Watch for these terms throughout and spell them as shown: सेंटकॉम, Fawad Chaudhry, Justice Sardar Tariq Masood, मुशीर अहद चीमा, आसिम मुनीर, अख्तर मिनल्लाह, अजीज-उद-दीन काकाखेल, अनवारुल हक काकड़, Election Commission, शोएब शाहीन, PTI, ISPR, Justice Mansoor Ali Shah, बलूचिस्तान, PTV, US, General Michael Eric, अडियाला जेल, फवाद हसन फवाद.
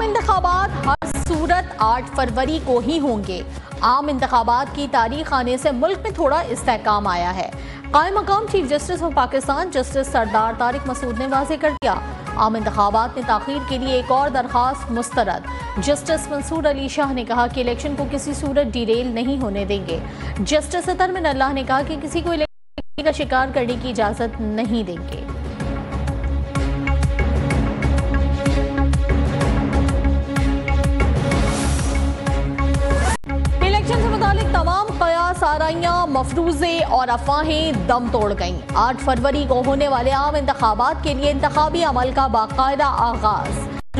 आम इंतखाबात हर सूरत 8 फरवरी को ही होंगे। आम इंतखाबात की तारीख आने से मुल्क में थोड़ा इस्तेहकाम आया है। कायम मकाम chief justice of Pakistan justice Sardar Tariq Masood ने वाज़ेह कर दिया, आम इंतखाबात में ताख़ीर के लिए एक और दरख्वास्त मुस्तरद। जस्टिस मंसूर अली शाह ने कहा कि इलेक्शन को किसी सूरत डिरेल नहीं होने देंगे। जस्टिस अख्तर मिनल्लाह ने कहा कि किसी को इलेक्शन का शिकार करने की इजाज़त नहीं देंगे। इलेक्शन से मुतालिक तमाम साराइयाँ, मफरूज़े और अफवाहें दम तोड़ गईं। 8 फरवरी को होने वाले आम इंतखाबात के लिए इंतखाबी अमल का बाकायदा आगाज।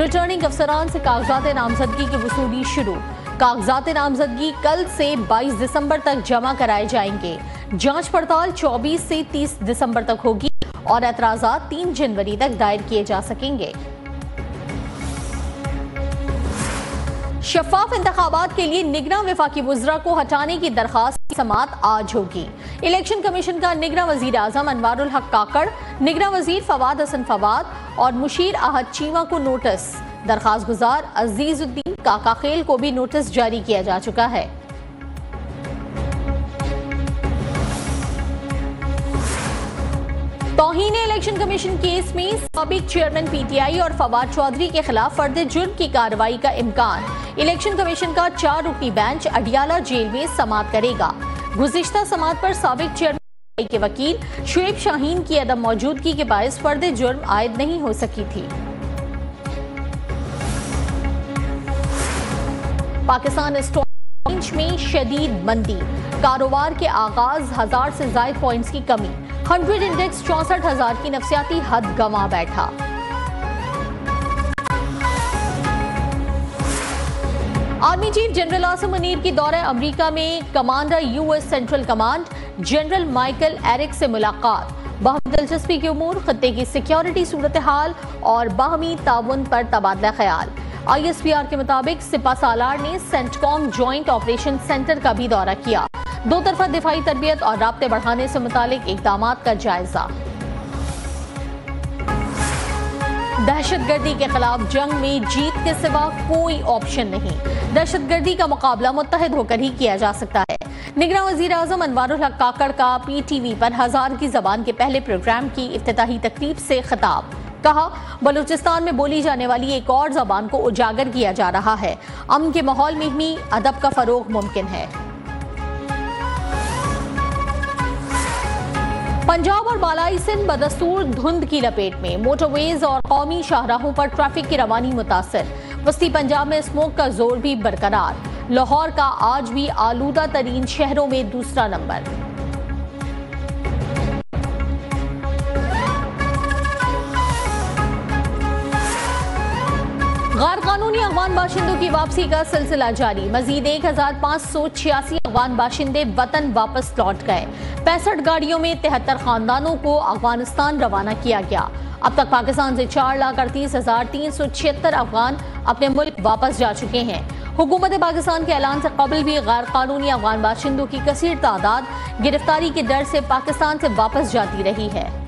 रिटर्निंग अफसरान से कागजात नामजदगी की वसूली शुरू। कागजात नामजदगी कल से 22 दिसंबर तक जमा कराए जाएंगे। जांच पड़ताल 24 से 30 दिसंबर तक होगी और एतराजात 3 जनवरी तक दायर किए जा सकेंगे। शफाफ इंतखाबात के लिए निगरान वफाकी वज़रा को हटाने की दरखास्त की समाअत आज होगी। इलेक्शन कमीशन का निगरान वज़ीर आज़म अनवारुल हक काकड़, निगरान वज़ीर फवाद हसन फवाद और मुशीर अहद चीमा को नोटिस। दरखास्त गुजार अजीज-उद-दीन काकाखेल को भी नोटिस जारी किया जा चुका है। तौहीन इलेक्शन कमीशन केस में साबिक चेयरमैन PTI और फवाद चौधरी के खिलाफ फर्द जुर्म की कार्रवाई का इम्कान। इलेक्शन कमीशन का 4 रुकनी बेंच अडियाला जेल में समाअत करेगा। गुज़िश्ता समाअत पर साबिक चेयरमैन के वकील शोएब शाहीन की अदम मौजूदगी के बायस फर्द जुर्म आयद नहीं हो सकी थी। पाकिस्तान स्टॉक एक्सचेंज में शदीद मंदी, कारोबार के आगाज 1000 से ज्यादा पॉइंट्स की कमी। 100 इंडेक्स 64,000 की नफसियाती हद गंवा बैठा। Army chief general आसिम मुनीर की दौरे अमरीका में commander US central command general Michael Erik से मुलाकात। बाहमी दिलचस्पी के उमूर, खत्ते की सिक्योरिटी सूरत हाल और बाहमी ताउन पर तबादला ख्याल। ISPR के मुताबिक सिपा सालार ने सेंटकॉम ज्वाइंट ऑपरेशन सेंटर का भी दौरा किया। दो तरफा दिफाई तरबियत और राब्ते बढ़ाने से मुतालिक इकदामात का जायजा। दहशतगर्दी के खिलाफ जंग में जीत के सिवा कोई ऑप्शन नहीं। दहशतगर्दी का मुकाबला मुत्तहद होकर ही किया जा सकता है। निगरान वज़ीर आज़म अनवारुल हक काकड़ का PTV पर हज़ार की ज़बान के पहले प्रोग्राम की इफ्तिताही तकरीब से खिताब। कहा, बलूचिस्तान में बोली जाने वाली एक और ज़बान को उजागर किया जा रहा है। अमन के माहौल में ही अदब का फ़रोग़ मुमकिन है। पंजाब और बालाई सिंध बदस्तूर धुंध की लपेट में। मोटरवेज और कौमी शाहराहों पर ट्रैफिक की रवानी मुतासर। वस्ती पंजाब में स्मोक का जोर भी बरकरार। लाहौर का आज भी आलूदा तरीन शहरों में दूसरा नंबर। गैर कानूनी अफगान बाशिंदों की वापसी का सिलसिला जारी। मजीद 1586 अफगान बाशिंदे वतन वापस लौट गए। 65 गाड़ियों में 73 खानदानों को अफगानिस्तान रवाना किया गया। अब तक पाकिस्तान से 4,38,376 अफगान अपने मुल्क वापस जा चुके हैं। हुकूमत पाकिस्तान के ऐलान से कबल भी गैर कानूनी अफगान बाशिंदों की कसीर तादाद गिरफ्तारी के डर से पाकिस्तान से वापस जाती रही है।